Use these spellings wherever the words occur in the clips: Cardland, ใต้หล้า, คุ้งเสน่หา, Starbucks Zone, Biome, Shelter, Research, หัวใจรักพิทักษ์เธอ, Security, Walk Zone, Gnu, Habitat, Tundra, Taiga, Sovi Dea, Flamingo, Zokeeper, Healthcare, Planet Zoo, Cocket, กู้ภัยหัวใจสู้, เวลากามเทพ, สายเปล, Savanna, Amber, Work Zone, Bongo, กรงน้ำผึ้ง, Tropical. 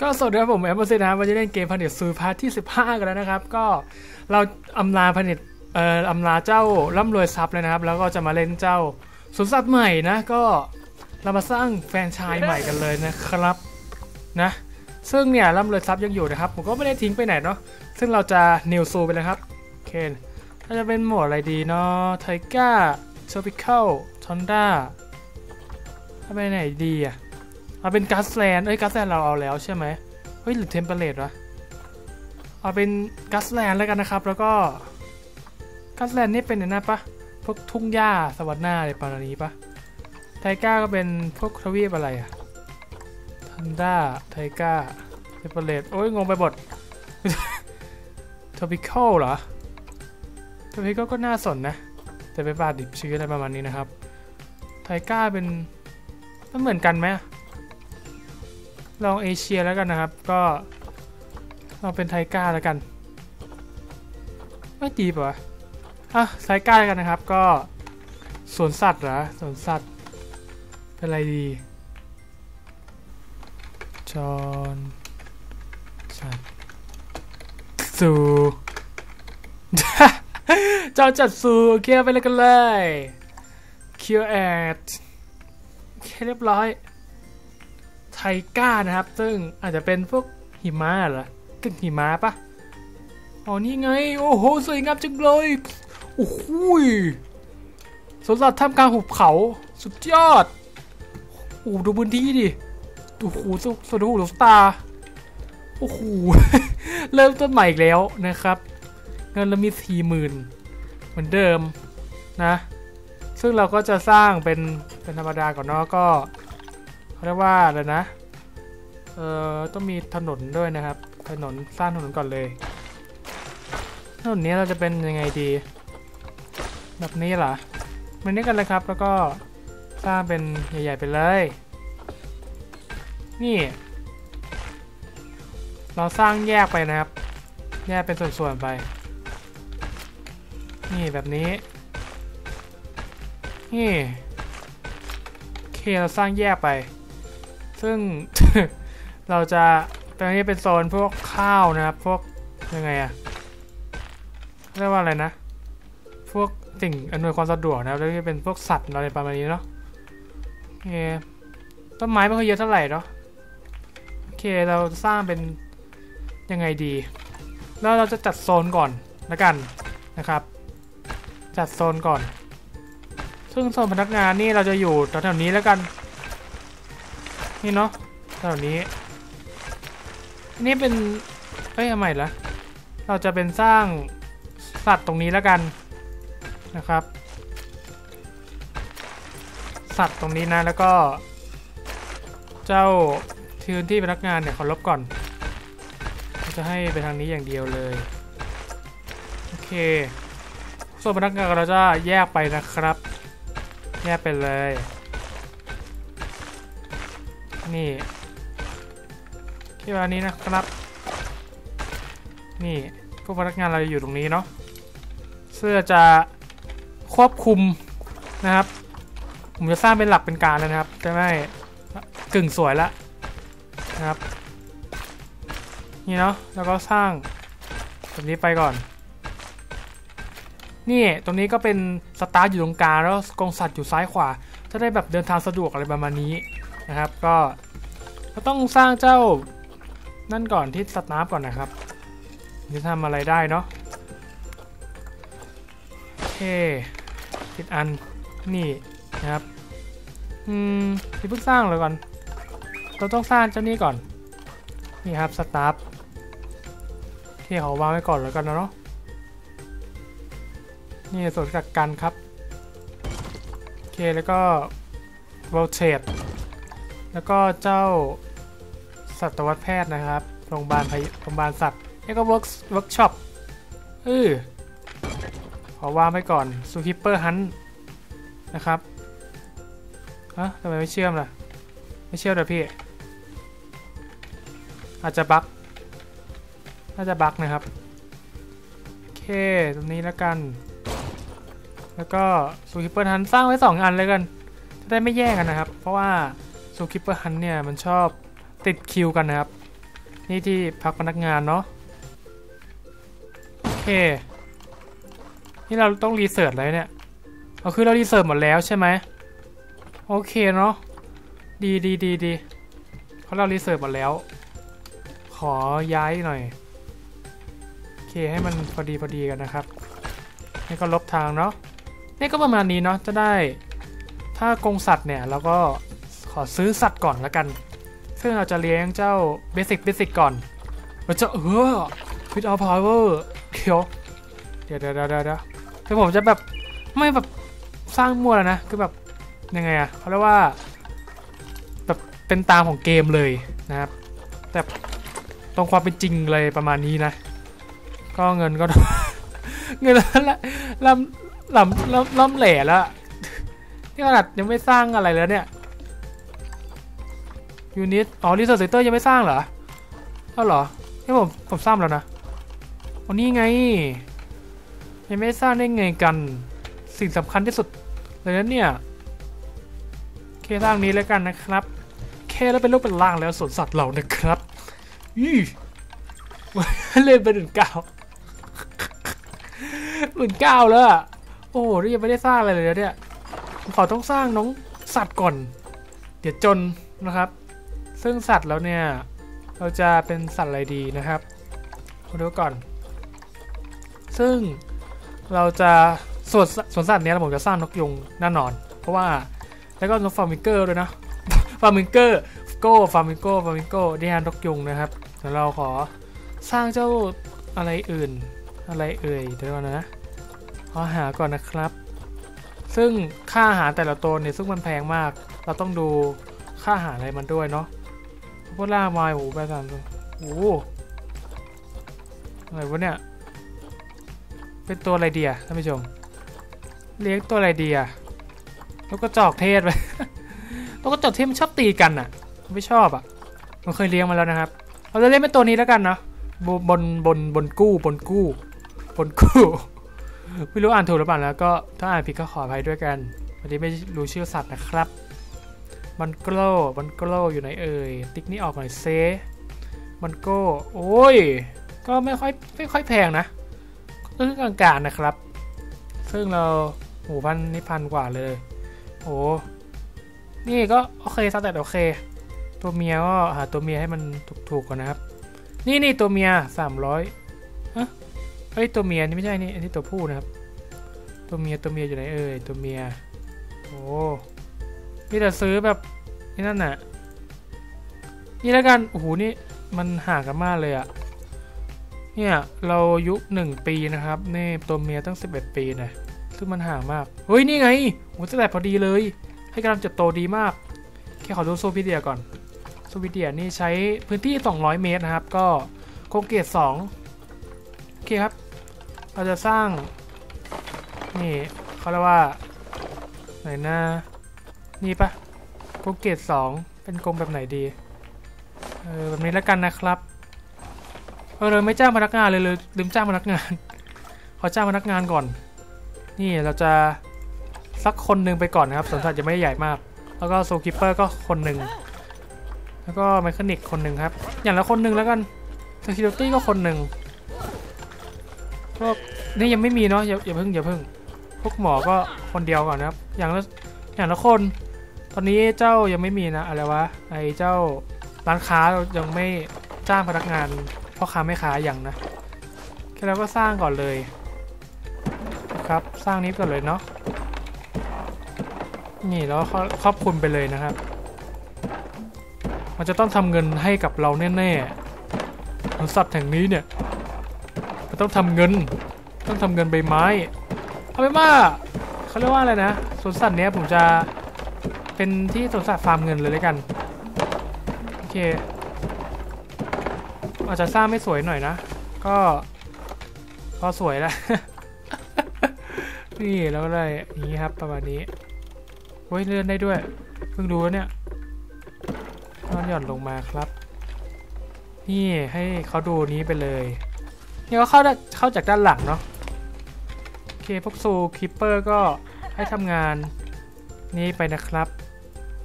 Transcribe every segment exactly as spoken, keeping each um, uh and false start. ก็สวัสดีครับผมแอมเบอร์ซีนะวันนี้เล่นเกม Planet Zoo พาร์ทที่สิบห้ากันแล้วนะครับก็เราอำลา Planet เอ่ออำลาเจ้าร่ำรวยซับเลยนะครับแล้วก็จะมาเล่นเจ้าสวนสัตว์ใหม่นะก็เรามาสร้างแฟรนไชส์ใหม่กันเลยนะครับนะซึ่งเนี่ยร่ำรวยซับยังอยู่นะครับผมก็ไม่ได้ทิ้งไปไหนเนาะซึ่งเราจะนิวซูไปเลยครับโอเคถ้าจะเป็นโหมดอะไรดีเนาะไทก้าเซอร์พิเคิลทอนด้าถ้าไปไหนดีอะเอาเป็นการ์ดแลนด์เอ้ยการ์ดแลนด์เราเอาแล้วใช่ไหมเฮ้ยหรือเทมเพลตวะเอาเป็นการ์ดแลนด์แล้วกันนะครับแล้วก็การ์ดแลนด์นี่เป็นอะไรปะพวกทุ่งหญ้าสวัสดิ์หน้าอะไรประมาณนี้ปะไทก้าก็เป็นพวกทวีปอะไรอะทันด้าไทก้าเทมเพลตโอ้ยงงไปหมด tropical เหรอ tropical ก็น่าสนนะแต่เป็นป่าดิบชื้นอะไรประมาณนี้นะครับไทก้าเป็นมันเหมือนกันไหมลองเอเชียแล้วกันนะครับก็เราเป็นไทก้าแล้วกันไม่ดีป่ะอ่ะไทก้าแล้วกันนะครับก็สวนสัตว์เหรอสวนสัตว์เป็นอะไรดีจอนสัตว์ซูจอนจัดซูโอเคไปเลยกันเลยคิวแอดแค่เรียบร้อยไทก้านะครับซึ่งอาจจะเป็นพวกหิมะเหรอกึ่งหิมะปะอ๋อนี่ไงโอ้โหสวยงามจังเลยโอ้โหสวนสัตว์ท่ามกลางหุบเขาสุดยอดโอ้ดูพื้นที่ดิโอ้โหสวนดูหูตาโอ้โห เริ่มต้นใหม่อีกแล้วนะครับเงินเรามีสี่หมื่นเหมือนเดิมนะซึ่งเราก็จะสร้างเป็นเป็นธรรมดาก่อนเนาะก็เรียกว่าเลยนะเอ่อต้องมีถนนด้วยนะครับถนนสร้างถนนก่อนเลยถนนนี้เราจะเป็นยังไงดีแบบนี้เหรอเหมือนนี้กันเลยครับแล้วก็สร้างเป็นใหญ่ๆไปเลยนี่เราสร้างแยกไปนะครับแยกเป็นส่วนๆไปนี่แบบนี้นี่โอเคเราสร้างแยกไปซึ่ง เราจะตรงนี้เป็นโซนพวกข้าวนะครับพวกยังไงอะเรียกว่าอะไรนะพวกสิ่งอำนวยความสะดวกนะครับแล้วก็เป็นพวกสัตว์อะไรประมาณนี้เนาะโอเคต้นไม้ไม่ค่อยเยอะเท่าไหร่เนาะโอเคเราสร้างเป็นยังไงดีแล้วเราจะจัดโซนก่อนละกันนะครับจัดโซนก่อนซึ่งโซนพนักงานนี่เราจะอยู่แถวๆนี้แล้วกันนี่เนาะแถวนี้นี่เป็นเอ้ยทำไมล่ะเราจะเป็นสร้างสัตว์ตรงนี้แล้วกันนะครับสัตว์ตรงนี้นะแล้วก็เจ้าพื้นที่พนักงานเนี่ยขอลบก่อนจะให้ไปทางนี้อย่างเดียวเลยโอเคส่วนพนักงานเราจะแยกไปนะครับแยกไปเลยนี่ที่วันนี้นะครับนี่พวกพนักงานเราอยู่ตรงนี้เนาะเสื้อจะควบคุมนะครับผมจะสร้างเป็นหลักเป็นการแล้วนะครับจะไม่กึ่งสวยละนะครับนี่เนาะแล้วก็สร้างแบบนี้ไปก่อนนี่ตรงนี้ก็เป็นสตาร์ทอยู่ตรงกลางแล้วกองสัตว์อยู่ซ้ายขวาจะได้แบบเดินทางสะดวกอะไรประมาณนี้นะครับก็ก็ต้องสร้างเจ้านั่นก่อนที่สตาร์ฟก่อนนะครับจะทำอะไรได้เนาะโอเคติดอันนี่นะครับอืมที่เพิ่งสร้างเลยก่อนเราต้องสร้างเจ้านี้ก่อนนี่ครับสตาร์ฟที่เขาวางไว้ก่อนแล้วกันนะเนาะนี่ส่วนกักกันครับโอเคแล้วก็โรเตทแล้วก็เจ้าสัตวแพทย์นะครับโรงพยาบาลโรงพยาบาลสัตว์นี่ก็เวิร์กเวิร์กช็อปเออขอวางไปก่อนซูคิปเปอร์ฮันต์นะครับฮะทำไมไม่เชื่อมล่ะไม่เชื่อมเหรอพี่อาจจะบั๊กน่าจะบั๊กนะครับโอเคตรงนี้แล้วกันแล้วก็ซูคิปเปอร์ฮันต์สร้างไว้สองอันเลยกันจะได้ไม่แย่กันนะครับเพราะว่าซูคิปเปอร์ฮันต์เนี่ยมันชอบติดคิวกันนะครับ นี่ที่พักพนักงานเนาะโอเคนี่เราต้องรีเสิร์ชอะไรเนี่ยเอาคือเรารีเสิร์ชหมดแล้วใช่ไหมโอเคเนาะดีดีดีดีเพราะเรารีเสิร์ชหมดแล้วขอย้ายหน่อยโอเคให้มันพอดีพอดีกันนะครับนี่ก็ลบทางเนาะนี่ก็ประมาณนี้เนาะจะได้ถ้ากรงสัตว์เนี่ยเราก็ขอซื้อสัตว์ก่อนละกันซึ่งเราจะเลี้ยงเจ้าเบสิกเบสิกก่อนเราจะเออพิทเอาพาวเวอร์เดี๋ยวเดี๋ยวเดี๋ยวเดี๋ยวเดี๋ยวคือผมจะแบบไม่แบบสร้างมั่วแล้วนะคือแบบยังไงอะเขาเรียกว่าแบบเป็นตามของเกมเลยนะครับแต่ตรงความเป็นจริงเลยประมาณนี้นะก็เงินก็เงินละล่ำล่ำล่ำล่ำแหล่แล้วนี่ขนาดยังไม่สร้างอะไรแล้วเนี่ยยูนิตอ๋อรีเสิร์ชเซนเตอร์ยังไม่สร้างเหรอเอ้าเหรอนี่ผมผมสร้างแล้วนะวันนี้ไงยังไม่สร้างได้ไงกันสิ่งสำคัญที่สุดเลยนั้นเนี่ยเคสร้างนี้แล้วกันนะครับเคแล้วเป็นรูปเป็นร่างแล้วสวนสัตว์เรานะครับยี่เล่นไปหนึ่งเก้าหนึ่งเก้าแล้วโอ้โหนี่ยังไม่ได้สร้างอะไรเลยเนี่ยขอต้องสร้างน้องสัตว์ก่อนเดี๋ยวจนนะครับซึ่งสัตว์แล้วเนี่ยเราจะเป็นสัตว์อะไรดีนะครับดูก่อนซึ่งเราจะส่วนส่วนสัตว์เนี้ยผมจะสร้างนกยุงแน่นอนเพราะว่าแล้วก็นกฟลามิงโก้ด้วยนะฟลามิงโก้โก้ฟลามิงโก้ฟลามิงโก้เดียนนกยุงนะครับเดี๋ยวเราขอสร้างเจ้าอะไรอื่นอะไรเอ่ยเดี๋ยวก่อนนะขอหาก่อนนะครับซึ่งค่าอาหารแต่ละตัวเนี่ยซึ่งมันแพงมากเราต้องดูค่าอาหารอะไรมันด้วยเนาะพวกล่าไม้โอ้โหไปสามตัวโอ้โหอะไรวะเนี่ยเป็นตัวอะไรดีอะท่านผู้ชมเลี้ยงตัวอะไรดีอะนกกระจอกเทศไปนกกระจอกเทศมันชอบตีกันอะไม่ชอบอะมันเคยเลี้ยงมาแล้วนะครับเราจะเล่นเป็นตัวนี้แล้วกันเนาะบนบนบนบนกู้บนกู้บนกู้ไม่รู้อ่านถูกหรือเปล่าแล้วก็ถ้าอ่านผิดก็ขออภัยด้วยกันวันนี้ไม่รู้ชื่อสัตว์นะครับมันโกลมันโกลอยู่ไหนเอ่ยติ๊กนี่ออกหน่อยเซมันโกโอ้ยก็ไม่ค่อยไม่ค่อยแพงนะก็คือกลางๆนะครับซึ่งเราหมูพันนี่พันกว่าเลยโอ้นี่ก็โอเคซะแต่โอเคตัวเมียก็หาตัวเมียให้มันถูกๆก่อนนะครับนี่นี่ตัวเมียสามร้อยเฮ้ยตัวเมียนี่ไม่ใช่นี่อันนี้ตัวผู้นะครับตัวเมียตัวเมียอยู่ไหนเอ่ยตัวเมียโอ้นี่แต่ซื้อแบบนี่นั่นน่ะนี่แล้วกันโอ้โหนี่มันห่างกันมากเลยอ่ะเนี่ยเรายุคหนึ่งปีนะครับนี่ตัวเมียตั้งสิบเอ็ดปีนะซึ่งมันห่างมากเฮ้ยนี่ไงโอ้โหแต่พอดีเลยให้กำลังเติบโตดีมากแค่ขอดูโซวิเดียก่อนโซวิเดียนี่ใช้พื้นที่สองร้อยเมตรนะครับก็โคเกตสองโอเคครับเราจะสร้างนี่เขาเรียกว่าไหนนะนี่ปะโคเกตสองเป็นกรงแบบไหนดีเออแบบนี้แล้วกันนะครับเออเลยไม่จ้างพนักงานเลยเลยลืมจ้างพนักงานขอจ้างพนักงานก่อนนี่เราจะสักคนหนึ่งไปก่อนนะครับสวนสัตว์จะไม่ใหญ่มากแล้วก็โซคิปเปอร์ก็คนหนึ่งแล้วก็ไมคานิกคนหนึ่งครับอย่างละคนหนึ่งแล้วกันเซคิวริตี้ก็คนหนึ่งพวกนี่ยังไม่มีเนาะอย่าอย่าเพิ่งอย่าเพิ่งพวกหมอก็คนเดียวก่อนนะครับอย่างละอย่างละคนตอนนี้เจ้ายังไม่มีนะอะไรวะไอเจ้าร้านค้ายังไม่จ้างพนักงานพ่อค้าไม่ค้าอย่างนะแค่เราก็สร้างก่อนเลยครับสร้างนี้ก่อนเลยเนาะนี่แล้วครอบคลุมไปเลยนะครับมันจะต้องทำเงินให้กับเราแน่ๆสวนสัตว์แห่งนี้เนี่ยมันต้องทำเงินต้องทำเงินใบไม้เอาไปว่าเขาเรียกว่าอะไรนะสวนสัตว์เนี้ยผมจะเป็นที่สวนสัตว์ฟาร์มเงินเลยแล้วกันโอเคอาจจะสร้างไม่สวยหน่อยนะก็พอสวยแล้ว นี่แล้วอะไรนี้ครับประมาณนี้โอ้ยเลื่อนได้ด้วยเพิ่งรู้เนี่ยนอนหย่อนลงมาครับนี่ให้เขาดูนี้ไปเลยนี่ก็เข้าเข้าจากด้านหลังเนาะโอเคพวกซูคิปเปอร์ก็ให้ทำงานนี้ไปนะครับ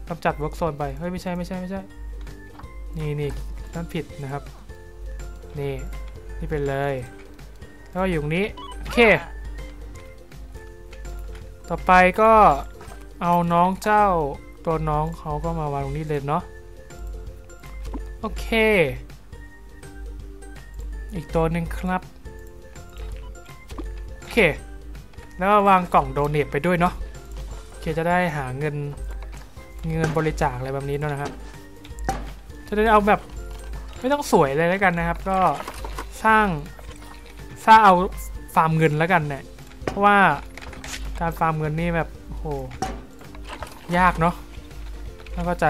กำจัดเวิร์กโซนไปเฮ้ยไม่ใช่ไม่ใช่ไม่ใช่นี่นี่นั่นผิดนะครับ นี่นี่เป็นเลยแล้วก็อยู่ตรงนี้โอเคต่อไปก็เอาน้องเจ้าตัวน้องเขาก็มาวางตรงนี้เลยเนาะโอเคอีกตัวหนึ่งครับโอเคแล้ววางกล่องโดเนทไปด้วยเนาะโอเคจะได้หาเงินเงินบริจาคอะไรแบบนี้เนาะนะครับจะได้เอาแบบไม่ต้องสวยเลยแล้วกันนะครับก็สร้างสร้างเอาฟาร์มเงินแล้วกันเนี่ยเพราะว่าการฟาร์มเงินนี่แบบโอ้โหยากเนาะน่าเข้าใจ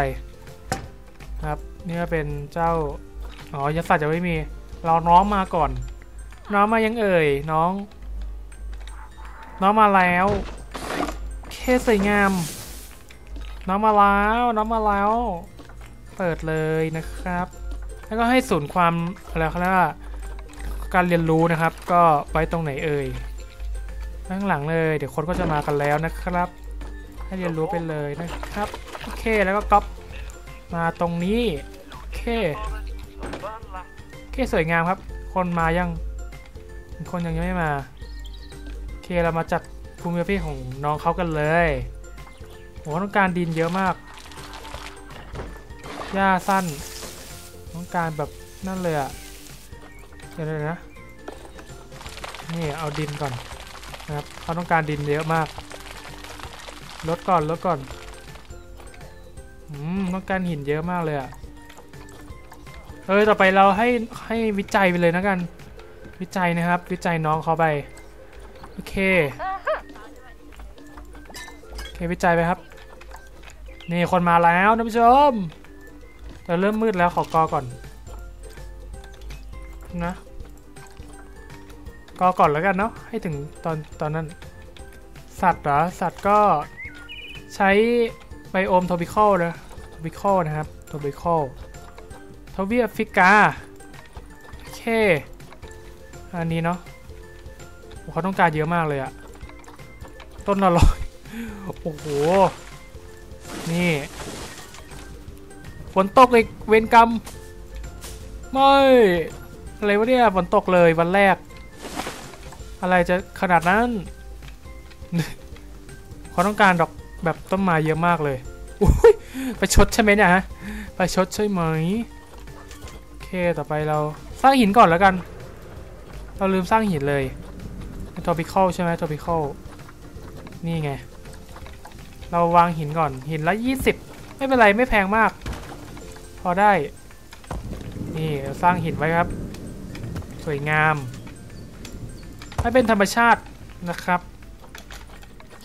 ครับนี่ก็เป็นเจ้าอ๋อยักษ์สัตว์จะไม่มีเราน้องมาก่อนน้องมายังเอ่ยน้องน้องมาแล้วเคสวยงามน้องมาแล้วน้องมาแล้วเปิดเลยนะครับแล้วก็ให้ศูนย์ความอะไรเขาเรียกว่าการเรียนรู้นะครับก็ไปตรงไหนเอ่ยข้างหลังเลยเดี๋ยวคนก็จะมากันแล้วนะครับให้เรียนรู้ไปเลยนะครับโอเคแล้วก็ก๊อปมาตรงนี้โอเคโอเคสวยงามครับคนมายังคนยังยังไม่มาโอเคเรามาจัดภูมิประเทศของน้องเขากันเลยโอ้ต้องการดินเยอะมากหญ้าสั้นต้องการแบบนั่นเลยอ่ะเดี๋ยวเลยนะนี่เอาดินก่อนนะครับเขาต้องการดินเยอะมากลดก่อนลดก่อนอืมต้องการหินเยอะมากเลยอ่ะเออต่อไปเราให้ให้วิจัยไปเลยนะกันวิจัยนะครับวิจัยน้องเขาไปโอเคโอเควิจัยไปครับนี่คนมาแล้วท่านผู้ชมเราเริ่มมืดแล้วขอกอก่อนนะกอก่อนแล้วกันเนาะให้ถึงตอนตอนนั้นสัตว์เหรอสัตว์ก็ใช้ไบโอมทอปิคอลนะทอปิคอลนะครับทอปิคอลทวีปแอฟริกาโอเคอันนี้เนาะเขาต้องการเยอะมากเลยอะต้นละร้อยโอ้โหนี่ฝนตกอีกเวรกรรมไม่อะไรวะเนี่ยฝนตกเลยวันแรกอะไรจะขนาดนั้นเขาต้องการดอกแบบต้นไม้เยอะมากเลยไปชดใช่ไหมเนี่ยฮะไปชดใช่ไหมโอเคต่อไปเราสร้างหินก่อนแล้วกันเราลืมสร้างหินเลยทอปิคอลใช่ไหมทอปิคอลนี่ไงเราวางหินก่อนหินละยี่สิบไม่เป็นไรไม่แพงมากพอได้นี่สร้างหินไว้ครับสวยงามให้เป็นธรรมชาตินะครับ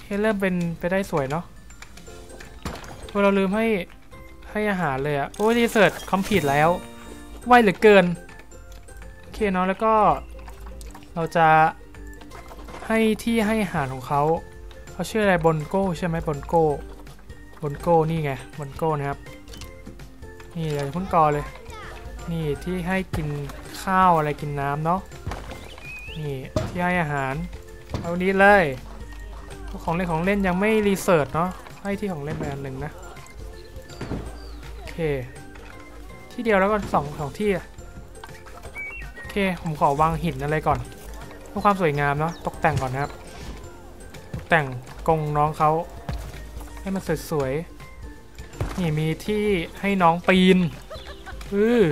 ให้เริ่มเป็นไปได้สวยเนาะเราลืมให้ให้อาหารเลยอะโอ้รีเสิร์ชคอมพิวต์แล้วไวเหลือเกินโอเคเนาะแล้วก็เราจะให้ที่ให้อาหารของเขาเขาชื่ออะไรบอนโก้ใช่ไหมบอนโก้บอนโก้นี่ไงบอนโก้นะครับนี่เลยพุ่นกอเลยนี่ที่ให้กินข้าวอะไรกินน้ำเนาะนี่ที่ให้อาหารเอานี้เลยของเล่นของเล่นยังไม่รีเสิร์ชเนาะให้ที่ของเล่นไปอันหนึ่งนะโอเคที่เดียวแล้วก็สองสองที่โอเคผมขอวางหินอะไรก่อนเพื่อความสวยงามเนาะตกแต่งก่อนนะครับตกแต่งกรงน้องเขาให้มันสวยๆนี่มีที่ให้น้องปีนอือ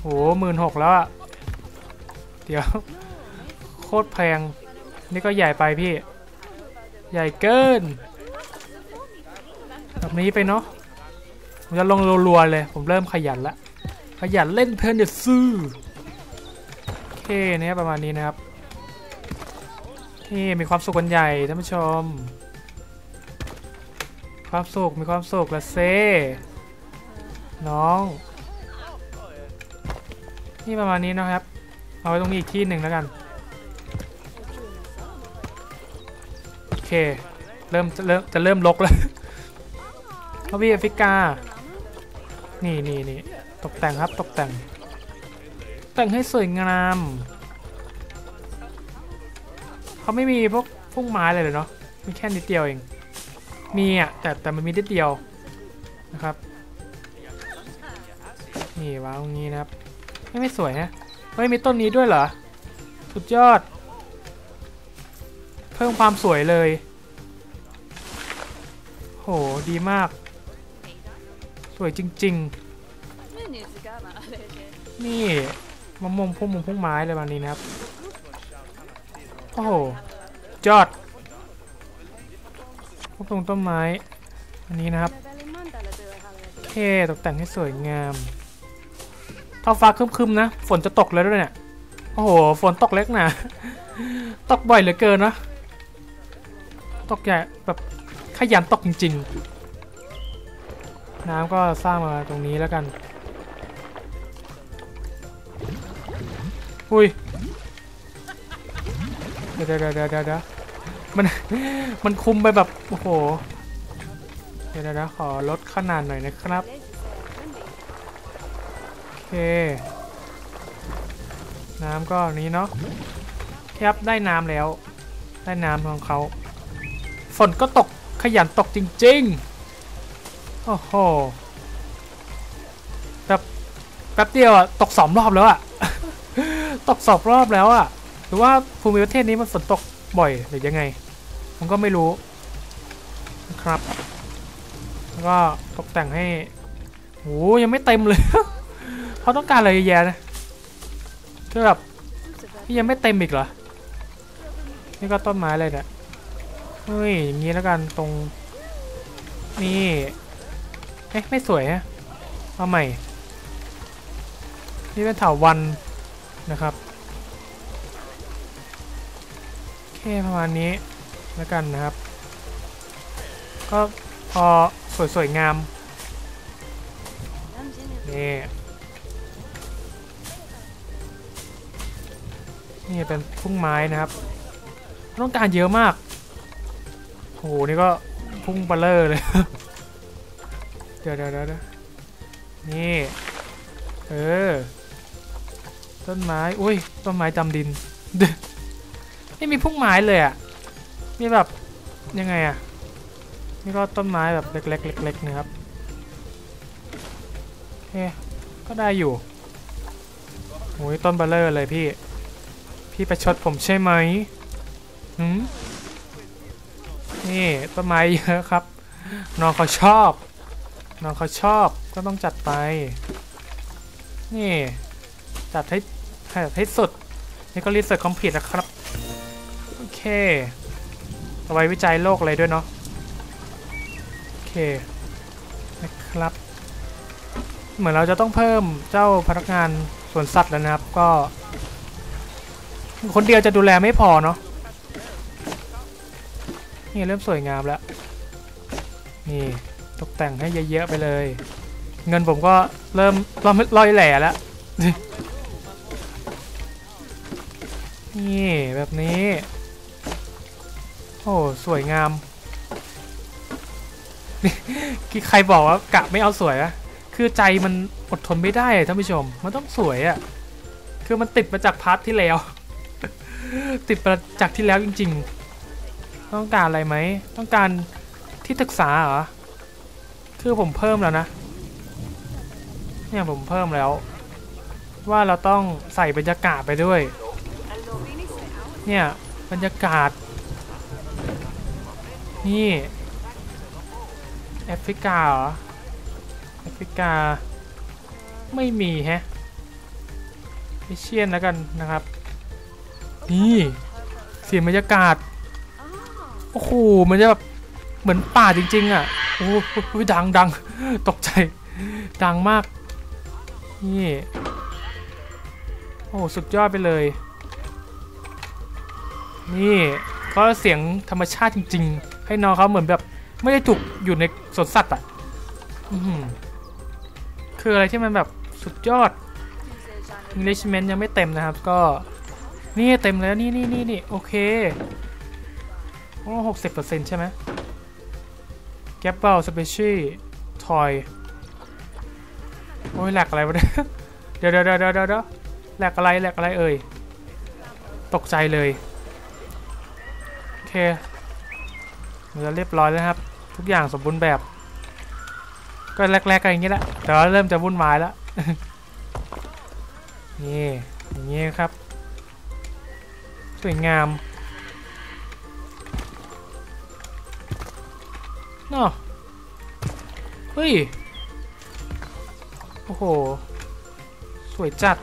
โหหมื่นหกแล้วอะเดี๋ยวโคตรแพงนี่ก็ใหญ่ไปพี่ใหญ่เกินแบบนี้ไปเนาะผมจะลงรัวๆเลยผมเริ่มขยันละขยันเล่นPlanet Zooโอเคเนี่ยประมาณนี้นะครับที่มีความสุขกันใหญ่ท่านผู้ชมความสุขมีความสุขละเซ่น้องนี่ประมาณนี้นะครับเอาไว้ตรงนี้อีกที่หนึ่งแล้วกันโอเคเริ่มจะเริ่มจะเริ่มลกแล้วทวีปแอฟริกานี่นี่นี่ตกแต่งครับตกแต่งแต่งให้สวยงามเขาไม่มีพวกพุ่งไม้อะไรเลยเนาะมีแค่นิดเดียวเองมีอ่ะแต่แต่มันมีนิดเดียวนะครับนี่วางตรงนี้นะครับ ไม่ไม่สวยนะไม่มีต้นนี้ด้วยเหรอสุดยอดเพิ่มความสวยเลยโหดีมากสวยจริงๆนี่มะม่วงพุ่มมะม่วงพุ่มไม้อะไรแบบนี้นะครับโอ้โหยอดพวกตรงต้นไม้อันนี้นะครับเท่ตกแต่งให้สวยงามท้องฟ้าครึมๆนะฝนจะตกแล้วด้วยเนี่ยโอ้โหฝนตกเล็กนะตกบ่อยเหลือเกินนะตกใหญ่แบบขยันตกจริงๆน้ำก็สร้างมาตรงนี้แล้วกันอุ้ยเดี๋ยวเดี๋ยวเดี๋ยวเดี๋ยวมันมันคุมไปแบบโอ้โหเดี๋ยวนะขอลดขนาดหน่อยนะครับโอเคน้ำก็นี้เนาะครับได้น้ำแล้วได้น้ำของเขาฝนก็ตกขยันตกจริงๆโอ้โหแบบแป๊บเดียวอะตกสองรอบแล้วอะ ตกสองรอบแล้วอะหรือว่าภูมิประเทศนี้มันฝนตกบ่อยหรือยังไงผมก็ไม่รู้นะครับแล้วก็ตกแต่งให้โหยังไม่เต็มเลย เขาต้องการอะไรแย่นะคือแบบที่ยังไม่เต็มอีกเหรอนี่ก็ต้นไม้เลยเนี่ยเฮ้ยอย่างนี้แล้วกันตรงนี่เอ๊ะไม่สวยฮะเอาใหม่นี่เป็นเถาวัลย์นะครับแค่ประมาณนี้แล้วกันนะครับก็พอสวยๆงามนี่นี่เป็นพุ่งไม้นะครับต้องการเยอะมากโหนี่ก็พุ่งปลาเลอร์เลย เดี๋ยวเดี๋ยวเดี๋ยวนี่เออต้นไม้อุ้ยต้นไม้จำดิน นี่มีพุ่งไม้เลยอ่ะมีแบบยังไงอ่ะนี่ก็ต้นไม้แบบเล็กๆเล็กๆนะครับโอเคก็ได้อยู่โอ้ยต้นปลาเลอร์เลยพี่พี่ประชดผมใช่ไหมหืมนี่ต้นไม้เยอะครับน้องเขาชอบน้องเขาชอบก็ต้องจัดไปนี่จัดให้จัดให้สุดนี่ก็รีเสิร์ชคอมพิวต์นะครับโอเคเอาไว้วิจัยโลกอะไรด้วยเนาะโอเคนะครับเหมือนเราจะต้องเพิ่มเจ้าพนักงานสวนสัตว์แล้วนะครับก็คนเดียวจะดูแลไม่พอเนาะนี่เริ่มสวยงามแล้วนี่ตกแต่งให้เยอะๆไปเลยเงินผมก็เริ่มลอยแหล่แล้วนี่แบบนี้โอ้สวยงามนี่ใครบอกว่ากะไม่เอาสวยอะคือใจมันอดทนไม่ได้ท่านผู้ชมมันต้องสวยอะคือมันติดมาจากพาร์ทที่แล้วติดประจักษ์ที่แล้วจริงๆต้องการอะไรไหมต้องการที่ศึกษาเหรอคือผมเพิ่มแล้วนะเนี่ยผมเพิ่มแล้วว่าเราต้องใส่บรรยากาศไปด้วยเนี่ยบรรยากาศนี่แอฟริกาเหรอแอฟริกาไม่มีแฮะเอเชียนแล้วกันนะครับนี่เสียงบรรยากาศโอ้โหมันจะแบบเหมือนป่าจริงๆอ่ะโอ้โหดังดังตกใจดังมากนี่โอ้สุดยอดไปเลยนี่ก็เสียงธรรมชาติจริงๆให้น้องเขาเหมือนแบบไม่ได้ถูกอยู่ในสวนสัตว์อ่ะคืออะไรที่มันแบบสุดยอด enrichment ยังไม่เต็มนะครับก็นี่เต็มแล้วนี่นี่นี่นี่โอเคโอ้หกสิบเปอร์เซ็นต์ใช่ไหมแกปเปิลสเปเชียลทอยโอ้ยแหลกอะไรวะเนี่ยเดี๋ยวเดี๋ยวเดี๋ยวเดี๋ยวแหลกอะไรแหลกอะไรเอ่ยตกใจเลยโอเคมันจะเรียบร้อยแล้วครับทุกอย่างสมบูรณ์แบบก็แหลกๆกันอย่างนี้แหละแต่ว่าเริ่มจะวุ่นวายแล้ว นี่อย่างนี้ครับสวยงามเนาะเฮ้ยโอ้โหสวยจัด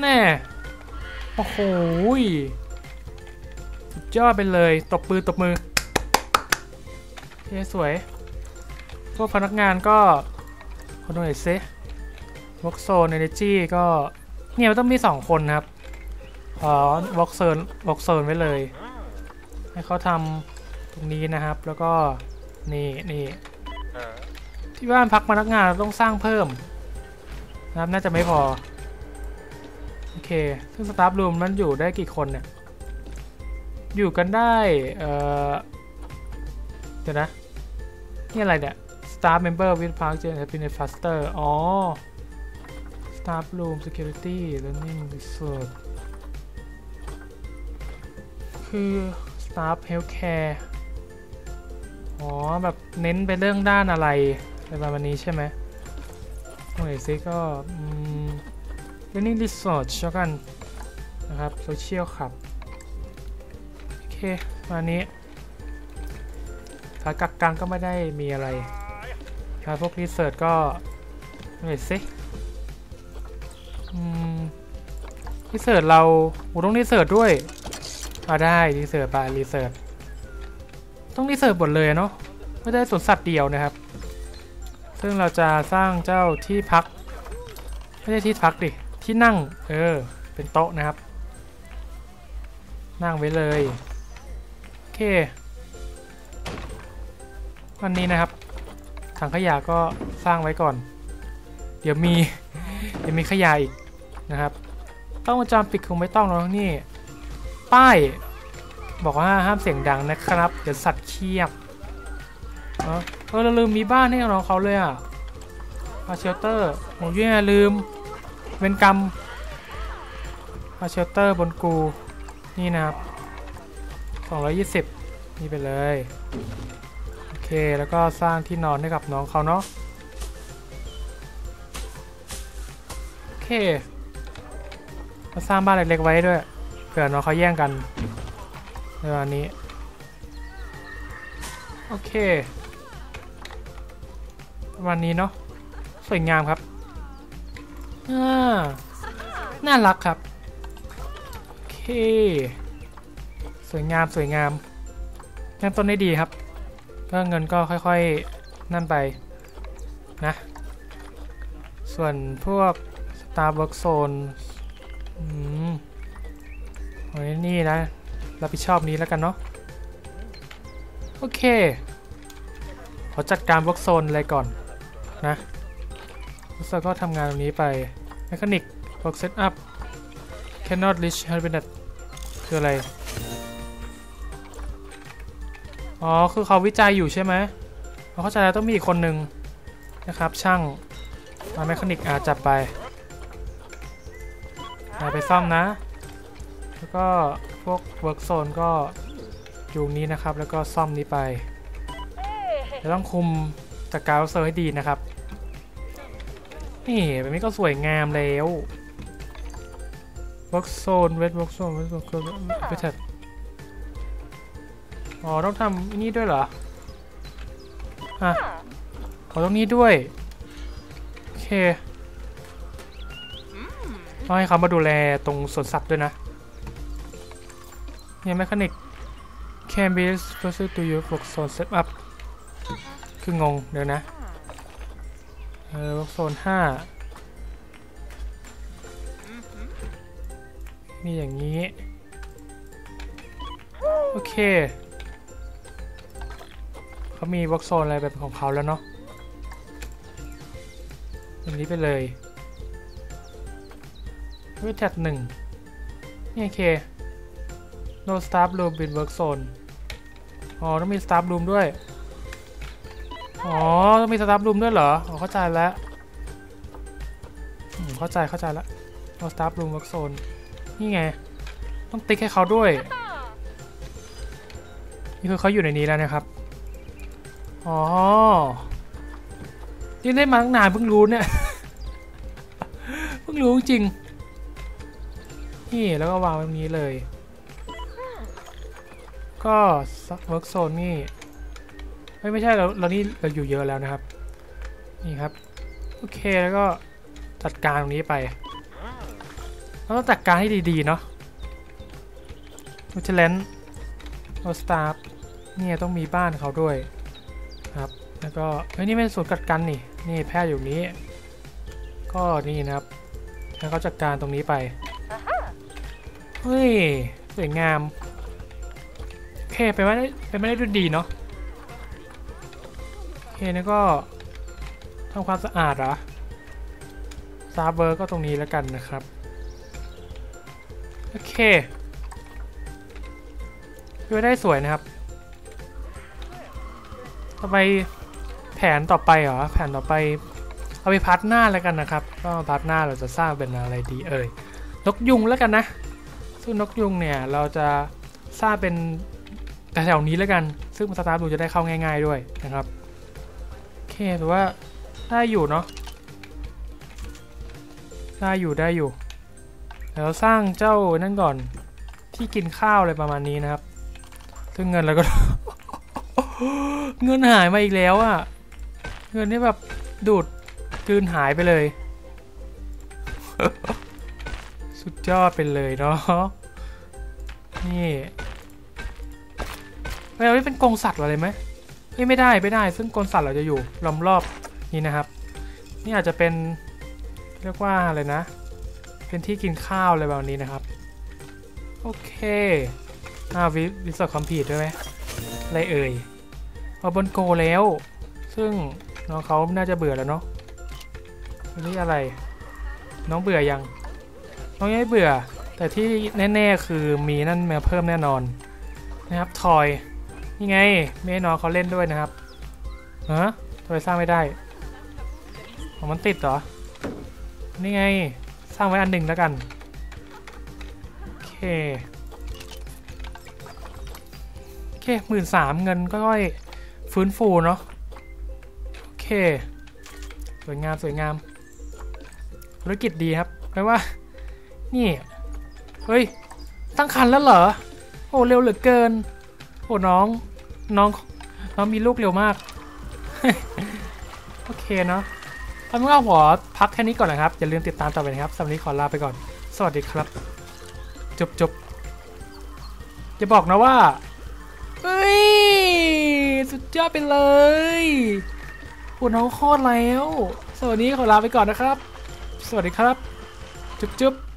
แน่โอ้โหสุดยอดไปเลยตบมือตบมือเฮ้สวยพวกพนักงานก็ขอดูหน่อยซิวอล์กโซนเอเนจีก็เนี่ยมันต้องมีสองคนครับอ๋อวอล์กโซนวอล์กโซนไว้เลยให้เขาทำตรงนี้นะครับแล้วก็นี่นี่ที่บ้านพักพนักงานเราต้องสร้างเพิ่มนะครับน่าจะไม่พอโอเคซึ่งสตาฟรูมนั้นอยู่ได้กี่คนเนี่ยอยู่กันได้เอ่อเดี๋ยวนะนี่อะไรเนี่ยสตาฟเมมเบอร์วิดพาร์คเจอร์แฮปปี้เนฟาสเตอร์อ๋อสตาฟรูมเซคิวริตี้และนิ่งรีเสิร์ชคือสตาฟเฮลท์แคร์อ๋อแบบเน้นไปเรื่องด้านอะไรอะไรประมาณนี้ใช่ไหมโอ้ยซิก็เรนนี่รีสอร์ทแล้วกันนะครับโซเชียลครับโอเคมานี้ขากักกังก็ไม่ได้มีอะไรครับพวกรีเสิร์ชก็เห็นสิรีเสิร์ชเราอูต้องรีเสิร์ชด้วยมาได้รีเสิร์ชไปรีเสิร์ชต้องรีเสิร์ชหมดเลยเนาะไม่ได้สวนสัตว์เดียวนะครับซึ่งเราจะสร้างเจ้าที่พักไม่ใช่ที่พักดิที่นั่งเออเป็นโต๊ะนะครับนั่งไว้เลยโอเควันนี้นะครับถังขยะก็สร้างไว้ก่อนเดี๋ยวมีเดี๋ยวมีขยะอีกนะครับต้องวงจรปิดคงไม่ต้องแล้วนี่ป้ายบอกว่าห้ามเสียงดังนะครับเดี๋ยวสัตว์เคียบเออเออเราลืมมีบ้านให้น้องเขาเลยอ่ะอาเชลเตอร์ผมแย่ลืมเวนกรรมอาเชลเตอร์บนกูนี่นะครับสองร้อยยี่สิบนี่ไปเลยโอเคแล้วก็สร้างที่นอนให้กับน้องเขาเนาะโอเคเราสร้างบ้านเล็กๆไว้ด้วยเผื่อน้องเขาแย่งกันในวันนี้โอเควันนี้เนาะสวยงามครับน่ารักครับโอเคสวยงามสวยงามเริ่มต้นได้ดีครับก็เงินก็ค่อยๆนั่นไปนะส่วนพวก Starbucks Zone อืมนี่นะรับผิดชอบนี้แล้วกันเนาะโอเคขอจัดการ Work Zone อะไรก่อนนะแล้วก็ทำงานตรงนี้ไป Mechanic Work Setup Cannot Reach Habitat คืออะไรอ๋อคือเขาวิจัยอยู่ใช่ไหมเขาเข้าใจแล้วต้องมีอีกคนหนึ่งนะครับช่างมา Mechanic อาจับไปไปซ่อมนะแล้วก็พวก Work Zone ก็อยู่นี้นะครับแล้วก็ซ่อมนี้ไปจะต้องคุมจัดการเซอร์ให้ดีนะครับนี่แบบนี้ก็สวยงามแล้ววอล์กโซนเวทวอล์กโซนเวทวอล์กโซนไปเถอะอ๋อต้องทำนี่ด้วยเหรออ่ะขอตรงนี้ด้วยโอเคต้องให้เขามาดูแลตรงสวนสัตว์ด้วยนะเนี่ยแมคานิกแคมเบรสก็ซื้อตัวอยู่วอล์กโซนเซตอัพคืองงเดี๋ยวนะเออวอล์กโซนห้านี่อย่างนี้โอเคเขามีวอล์กโซนอะไรแบบของเขาแล้วเนาะอย่างนี้ไปเลยเวทแท็บหนึ่งนี่โอเค no staff room in work zone อ๋อต้องมี staff room ด้วยอ๋อต้องมีสตาฟรูมด้วยเหรออ๋อเข้าใจแล้วเข้าใจเข้าใจแล้วเอาสตาฟรูมเวิร์กโซนนี่ไงต้องติ๊กให้เขาด้วยนี่คือเขาอยู่ในนี้แล้วนะครับอ๋อที่เล่นมาตั้งนานเพิ่งรู้เนี่ย พิ่งรู้จริงนี่แล้วก็วางแบบนี้เลยก็เวิร์กโซนนี่ไม่ไม่ใช่เราเรานี่เราอยู่เยอะแล้วนะครับนี่ครับโอเคแล้วก็จัดการตรงนี้ไปเราต้องจัดการให้ดีๆเนาะวิชเลนโอสตาร์เนี่ยต้องมีบ้านเขาด้วยครับแล้วก็เฮ้ยนี่เป็นศูนย์กัดกันนี่นี่แพทย์อยู่นี้ก็นี่นะครับแล้วเขาจัดการตรงนี้ไปเฮ้ยสวยงามโอเคไปไม่ได้ไปไม่ได้ดูดีเนาะโอเคแล้วก็ทำความสะอาดเหรอซาเบอร์ก็ตรงนี้แล้วกันนะครับโอเคดูได้สวยนะครับต่อไปแผนต่อไปเหรอแผนต่อไปเอาไปพัดหน้าแล้วกันนะครับก็พัดหน้าเราจะสร้างเป็นอะไรดีเอ่ยนกยุงแล้วกันนะซึ่งนกยุงเนี่ยเราจะสร้างเป็นแถวนี้แล้วกันซึ่งสตาร์ดูจะได้เข้าง่ายๆด้วยนะครับโอเคแต่ว่าได้อยู่เนาะได้อยู่ได้อยู่แล้วสร้างเจ้านั่นก่อนที่กินข้าวอะไรประมาณนี้นะครับซึ่งเงินเราก็ เงินหายมาอีกแล้วอ่ะเงินนี่แบบดูดกลืนหายไปเลย สุดยอดไปเลยเนาะนี่เราได้เป็นกรงสัตว์อะไรไหมไม่ได้ไม่ได้ซึ่งกรงสัตว์เราจะอยู่ล้อมรอบนี่นะครับนี่อาจจะเป็นเรียกว่าอะไรนะเป็นที่กินข้าวอะไรแบบนี้นะครับโอเคอ่าวิวิสอดคอมพิวเตอร์ไหมอะไรเอ่ยมาบนโกแล้วซึ่งน้องเขาน่าจะเบื่อแล้วเนาะนี่อะไรน้องเบื่อยังน้องยังไม่เบื่อแต่ที่แน่ๆคือมีนั่นมาเพิ่มแน่นอนนะครับทอยนี่ไงเมย์น้องเขาเล่นด้วยนะครับฮะทอยสร้างไม่ได้ของมันติดเหรอนี่ไงสร้างไว้อันหนึ่งแล้วกันโอเคโอเคหมื่นสามเงินก็ค่อยฟื้นฟูเนาะโอเคสวยงามสวยงามธุรกิจดีครับแปลว่านี่เฮ้ยตั้งครรภ์แล้วเหรอโอ้เร็วเหลือเกินโอ้น้องน้องน้องมีลูกเร็วมาก โอเคเนาะเอาเป็นว่าขอพักแค่นี้ก่อนนะครับอย่าลืมติดตามต่อไปนะครับสำหรับวันนี้ขอลาไปก่อนสวัสดีครับจบจบอย่าบอกนะว่าเฮ้ยสุดยอดไปเลยโอ้น้องคลอดแล้วสวัสดีขอลาไปก่อนนะครับสวัสดีครับจุ๊บจุ๊บ